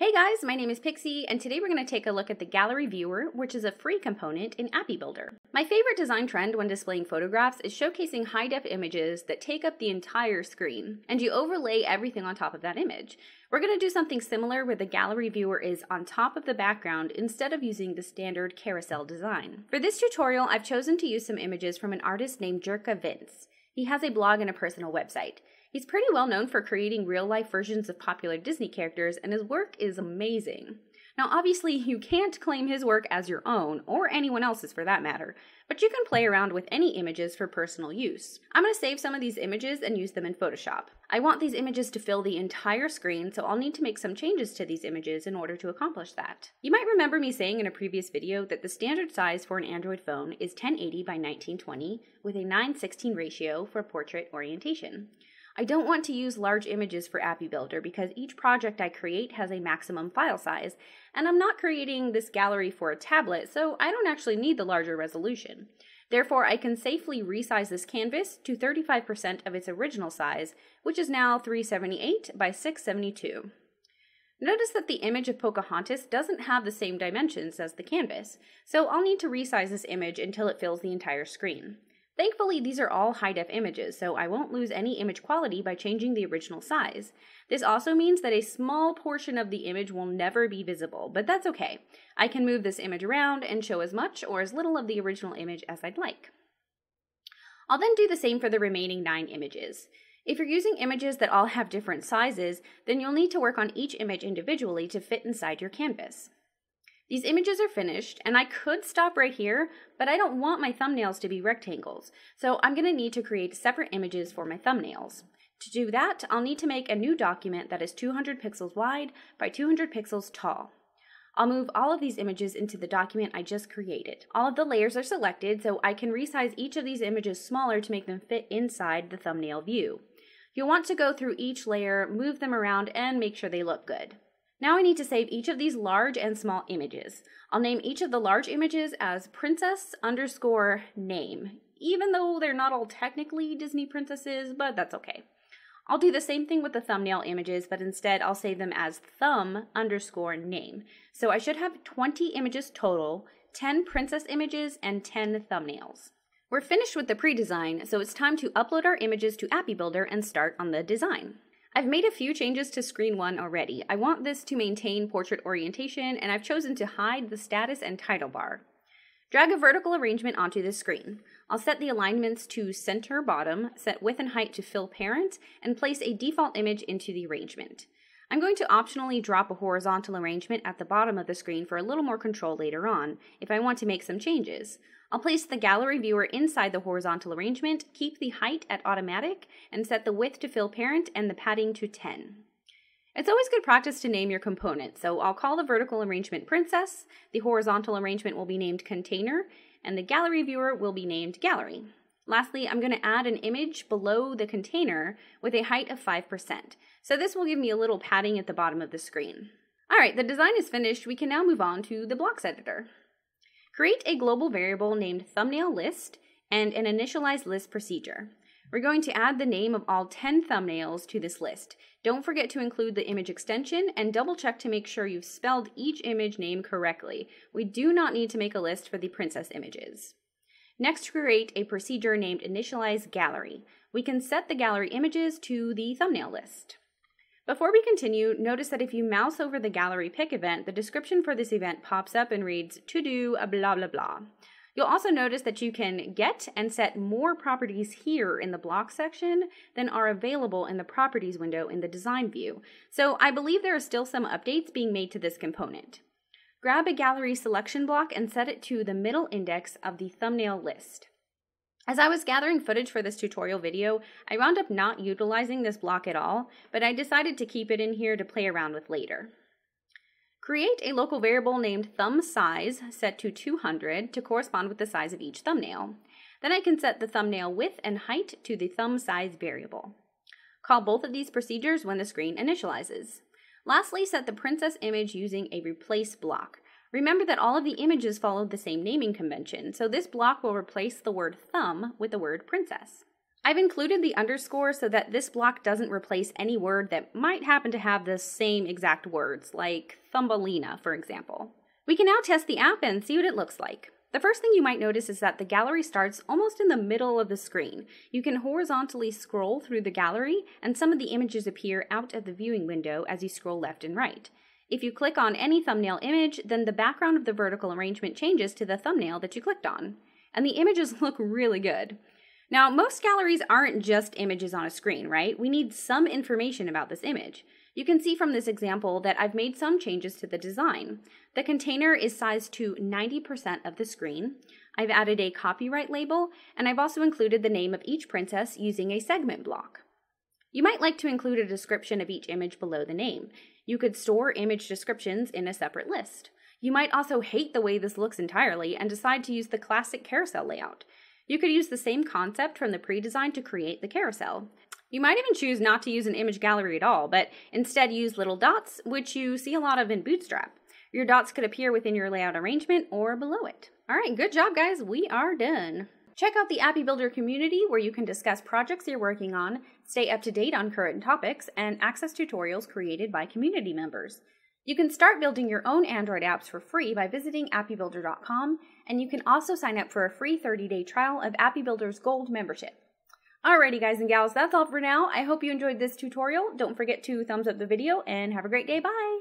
Hey guys, my name is Pixie, and today we're going to take a look at the Gallery Viewer, which is a free component in AppyBuilder. My favorite design trend when displaying photographs is showcasing high-def images that take up the entire screen, and you overlay everything on top of that image. We're going to do something similar where the Gallery Viewer is on top of the background instead of using the standard carousel design. For this tutorial, I've chosen to use some images from an artist named Jirka Vinse. He has a blog and a personal website. He's pretty well known for creating real-life versions of popular Disney characters, and his work is amazing. Now, obviously, you can't claim his work as your own, or anyone else's for that matter, but you can play around with any images for personal use. I'm going to save some of these images and use them in Photoshop. I want these images to fill the entire screen, so I'll need to make some changes to these images in order to accomplish that. You might remember me saying in a previous video that the standard size for an Android phone is 1080 by 1920 with a 9:16 ratio for portrait orientation. I don't want to use large images for AppyBuilder because each project I create has a maximum file size, and I'm not creating this gallery for a tablet, so I don't actually need the larger resolution. Therefore, I can safely resize this canvas to 35% of its original size, which is now 378 by 672. Notice that the image of Pocahontas doesn't have the same dimensions as the canvas, so I'll need to resize this image until it fills the entire screen. Thankfully, these are all high-def images, so I won't lose any image quality by changing the original size. This also means that a small portion of the image will never be visible, but that's okay. I can move this image around and show as much or as little of the original image as I'd like. I'll then do the same for the remaining 9 images. If you're using images that all have different sizes, then you'll need to work on each image individually to fit inside your canvas. These images are finished, and I could stop right here, but I don't want my thumbnails to be rectangles, so I'm going to need to create separate images for my thumbnails. To do that, I'll need to make a new document that is 200 pixels wide by 200 pixels tall. I'll move all of these images into the document I just created. All of the layers are selected, so I can resize each of these images smaller to make them fit inside the thumbnail view. You'll want to go through each layer, move them around, and make sure they look good. Now I need to save each of these large and small images. I'll name each of the large images as princess_name, even though they're not all technically Disney princesses, but that's okay. I'll do the same thing with the thumbnail images, but instead I'll save them as thumb_name. So I should have 20 images total, 10 princess images, and 10 thumbnails. We're finished with the pre-design, so it's time to upload our images to AppyBuilder and start on the design. I've made a few changes to screen 1 already. I want this to maintain portrait orientation, and I've chosen to hide the status and title bar. Drag a vertical arrangement onto this screen. I'll set the alignments to center bottom, set width and height to fill parent, and place a default image into the arrangement. I'm going to optionally drop a horizontal arrangement at the bottom of the screen for a little more control later on, if I want to make some changes. I'll place the gallery viewer inside the horizontal arrangement, keep the height at automatic, and set the width to fill parent and the padding to 10. It's always good practice to name your components, so I'll call the vertical arrangement Princess, the horizontal arrangement will be named Container, and the gallery viewer will be named Gallery. Lastly, I'm going to add an image below the container with a height of 5%. So this will give me a little padding at the bottom of the screen. Alright, the design is finished. We can now move on to the blocks editor. Create a global variable named thumbnail list and an initialize list procedure. We're going to add the name of all 10 thumbnails to this list. Don't forget to include the image extension and double check to make sure you've spelled each image name correctly. We do not need to make a list for the princess images. Next, create a procedure named initialize gallery. We can set the gallery images to the thumbnail list. Before we continue, notice that if you mouse over the gallery pick event, the description for this event pops up and reads to do blah blah blah. You'll also notice that you can get and set more properties here in the block section than are available in the properties window in the design view. So I believe there are still some updates being made to this component. Grab a gallery selection block and set it to the middle index of the thumbnail list. As I was gathering footage for this tutorial video, I wound up not utilizing this block at all, but I decided to keep it in here to play around with later. Create a local variable named thumb size set to 200 to correspond with the size of each thumbnail. Then I can set the thumbnail width and height to the thumb size variable. Call both of these procedures when the screen initializes. Lastly, set the princess image using a replace block. Remember that all of the images followed the same naming convention, so this block will replace the word thumb with the word princess. I've included the underscore so that this block doesn't replace any word that might happen to have the same exact words, like Thumbelina, for example. We can now test the app and see what it looks like. The first thing you might notice is that the gallery starts almost in the middle of the screen. You can horizontally scroll through the gallery, and some of the images appear out of the viewing window as you scroll left and right. If you click on any thumbnail image, then the background of the vertical arrangement changes to the thumbnail that you clicked on. And the images look really good. Now, most galleries aren't just images on a screen, right? We need some information about this image. You can see from this example that I've made some changes to the design. The container is sized to 90% of the screen. I've added a copyright label, and I've also included the name of each princess using a segment block. You might like to include a description of each image below the name. You could store image descriptions in a separate list. You might also hate the way this looks entirely and decide to use the classic carousel layout. You could use the same concept from the pre-design to create the carousel. You might even choose not to use an image gallery at all, but instead use little dots, which you see a lot of in Bootstrap. Your dots could appear within your layout arrangement or below it. All right, good job, guys. We are done. Check out the AppyBuilder community where you can discuss projects you're working on, stay up to date on current topics, and access tutorials created by community members. You can start building your own Android apps for free by visiting appybuilder.com, and you can also sign up for a free 30-day trial of AppyBuilder's Gold membership. Alrighty, guys and gals, that's all for now. I hope you enjoyed this tutorial. Don't forget to thumbs up the video, and have a great day. Bye!